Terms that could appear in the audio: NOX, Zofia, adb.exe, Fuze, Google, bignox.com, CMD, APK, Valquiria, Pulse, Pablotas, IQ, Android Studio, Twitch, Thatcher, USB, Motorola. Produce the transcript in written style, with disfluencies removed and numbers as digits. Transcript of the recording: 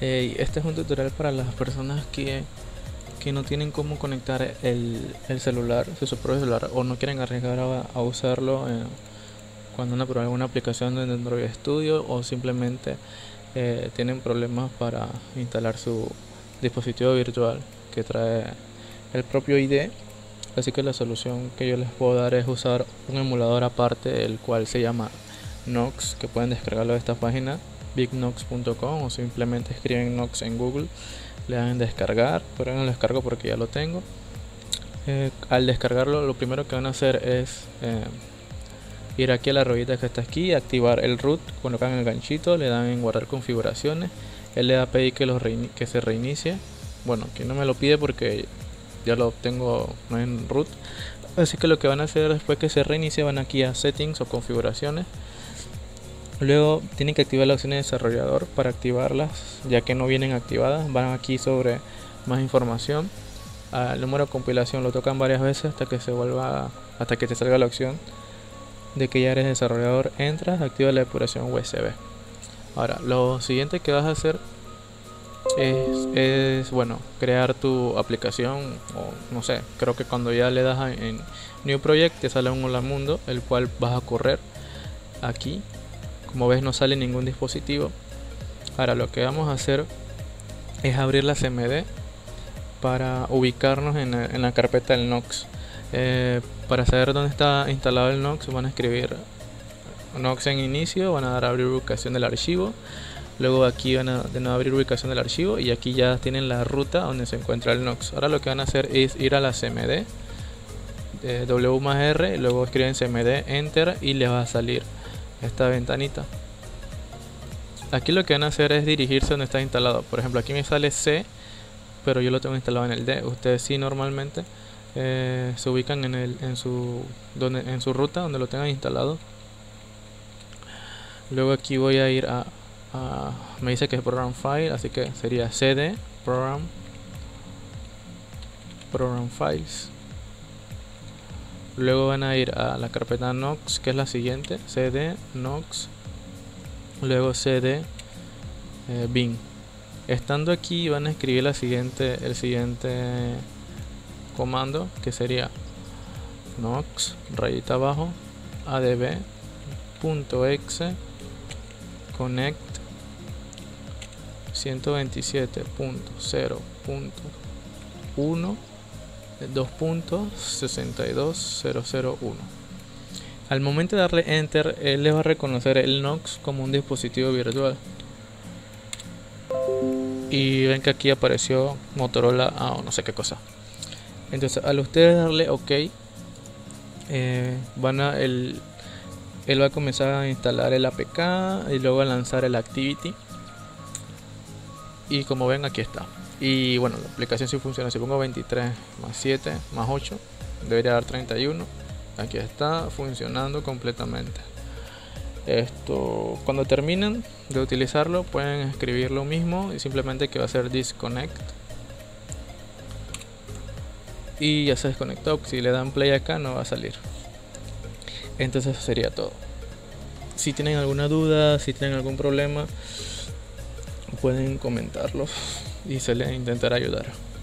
Este es un tutorial para las personas que no tienen cómo conectar el celular, su propio celular, o no quieren arriesgar a usarlo cuando van a probar alguna aplicación en Android Studio, o simplemente tienen problemas para instalar su dispositivo virtual que trae el propio ID. Así que la solución que yo les puedo dar es usar un emulador aparte, el cual se llama NOX, que pueden descargarlo de esta página bignox.com, o simplemente escriben NOX en Google, le dan descargar, pero yo no lo descargo porque ya lo tengo. Al descargarlo, lo primero que van a hacer es ir aquí a la ruedita que está aquí, activar el root, colocan el ganchito, le dan en guardar configuraciones, él le va a pedir que se reinicie. Bueno, aquí no me lo pide porque ya lo tengo no en root, así que lo que van a hacer después que se reinicie, van aquí a settings o configuraciones. Luego tienen que activar la opción de desarrollador. Para activarlas, ya que no vienen activadas, van aquí sobre más información, al número de compilación lo tocan varias veces hasta que se vuelva, hasta que te salga la opción de que ya eres desarrollador. Entras, activa la depuración USB. Ahora lo siguiente que vas a hacer es bueno, crear tu aplicación, o no sé, creo que cuando ya le das en New Project te sale un hola mundo, el cual vas a correr aquí. Como ves, no sale ningún dispositivo. Ahora lo que vamos a hacer es abrir la CMD para ubicarnos en la carpeta del NOX. Para saber dónde está instalado el NOX, van a escribir NOX en inicio, van a dar a abrir ubicación del archivo, luego aquí van a abrir ubicación del archivo, y aquí ya tienen la ruta donde se encuentra el NOX. Ahora lo que van a hacer es ir a la CMD W+R, luego escriben CMD, enter, y les va a salir esta ventanita. Aquí lo que van a hacer es dirigirse donde está instalado. Por ejemplo, aquí me sale C, pero yo lo tengo instalado en el D. Ustedes sí normalmente se ubican en su ruta donde lo tengan instalado. Luego aquí voy a ir a me dice que es program file, así que sería cd program files. Luego van a ir a la carpeta NOX, que es la siguiente, cd NOX, luego cd bin. Estando aquí van a escribir el siguiente comando, que sería NOX rayita abajo adb.exe connect 127.0.1 2.62001. Al momento de darle enter, él les va a reconocer el NOX como un dispositivo virtual, y ven que aquí apareció Motorola o no sé qué cosa. Entonces al ustedes darle ok, él va a comenzar a instalar el APK y luego a lanzar el Activity, y como ven aquí está. Y bueno, la aplicación sí funciona. Si pongo 23 más 7 más 8 debería dar 31. Aquí está funcionando completamente. Esto, cuando terminen de utilizarlo, pueden escribir lo mismo y simplemente que va a ser disconnect, y ya se desconectó. Si le dan play acá, no va a salir. Entonces eso sería todo. Si tienen alguna duda, si tienen algún problema, pueden comentarlo y se les intentará ayudar.